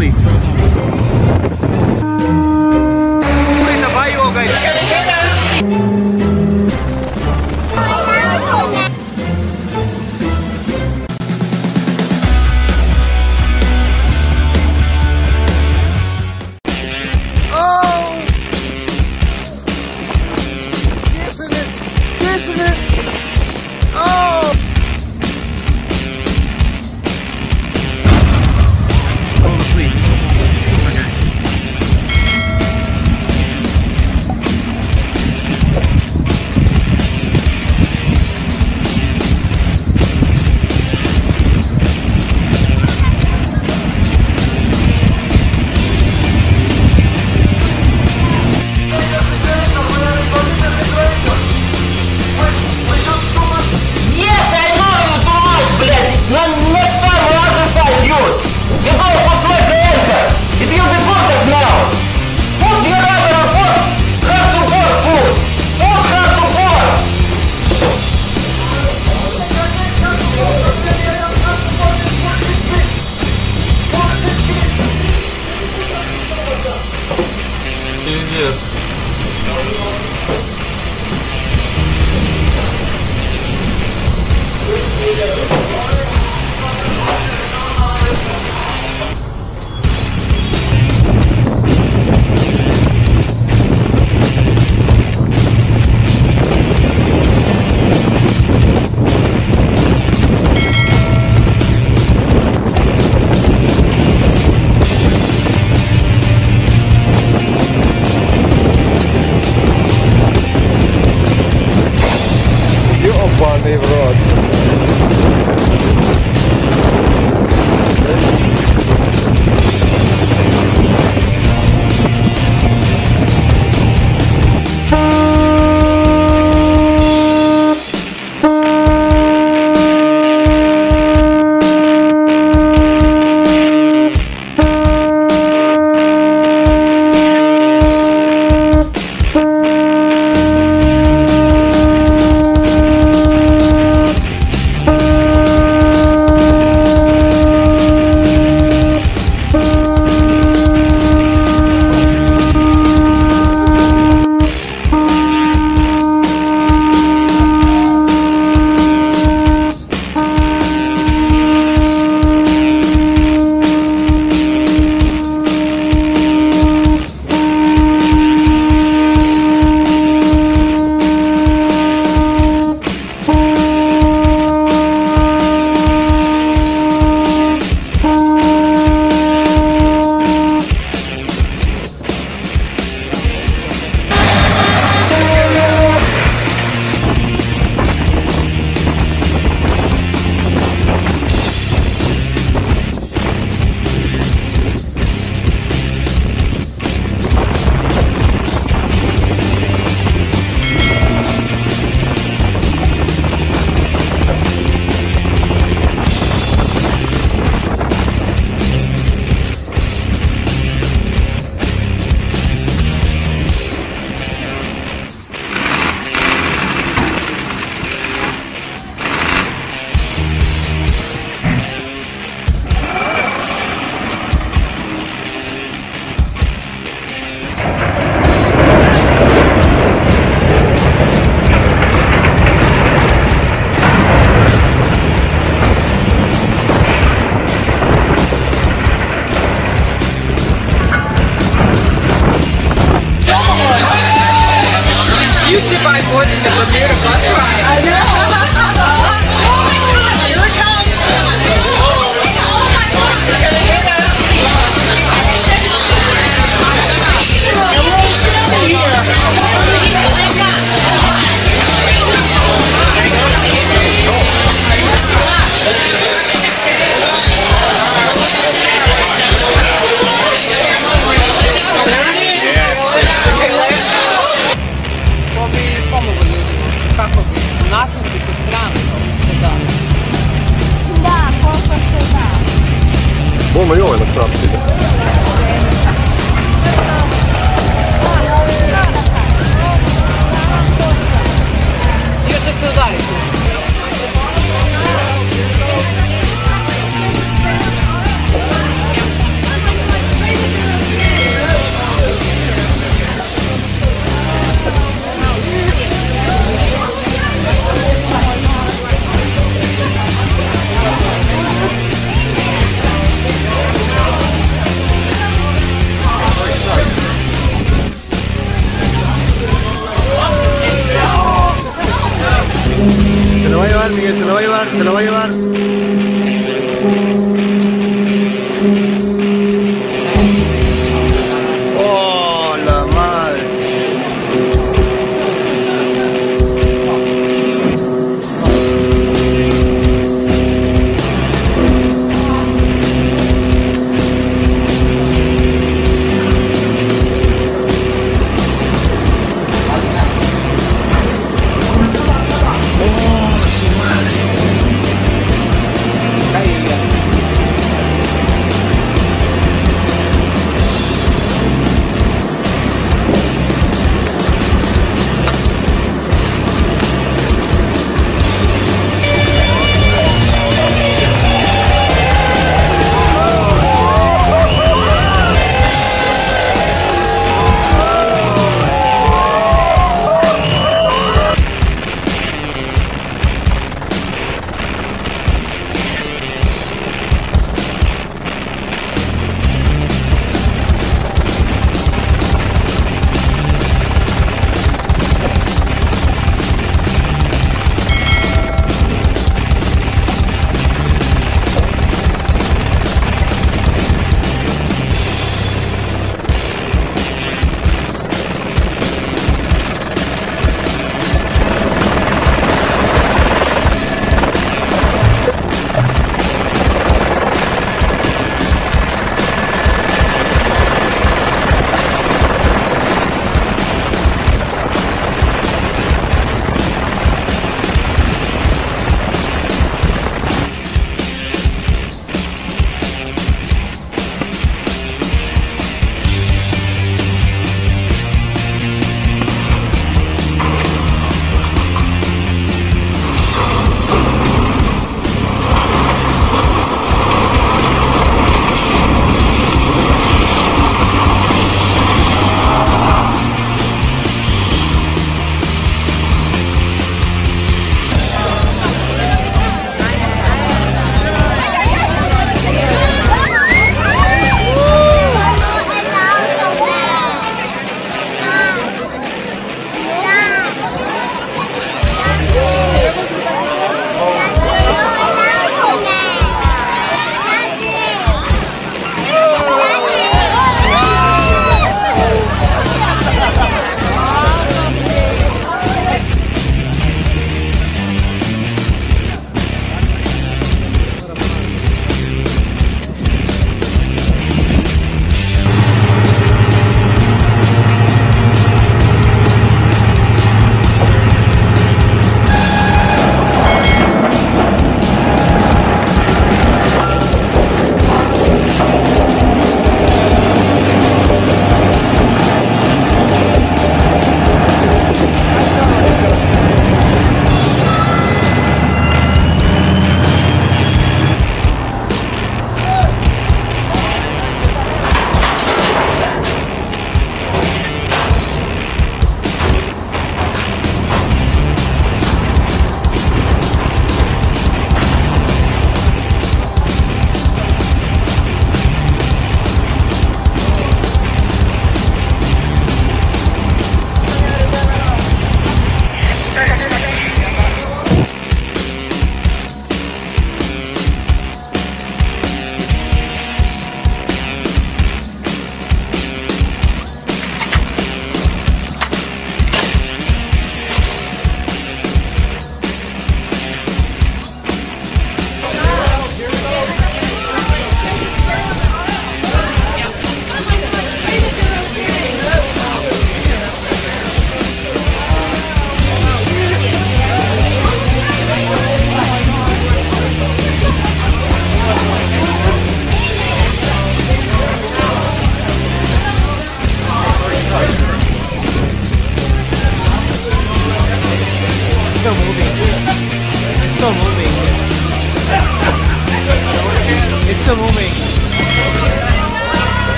please. se lo va a llevar. ¡Oh, la madre!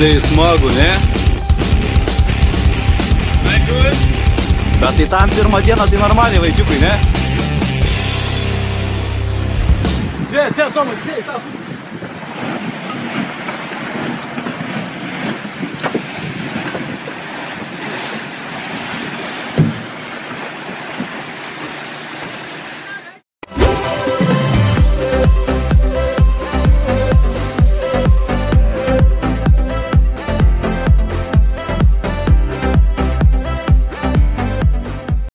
they smagu, ne? Bet tai tam pirmą dieną tai normaliai vaikiukai, ne? Yes, yes, Tomas, yes, yes.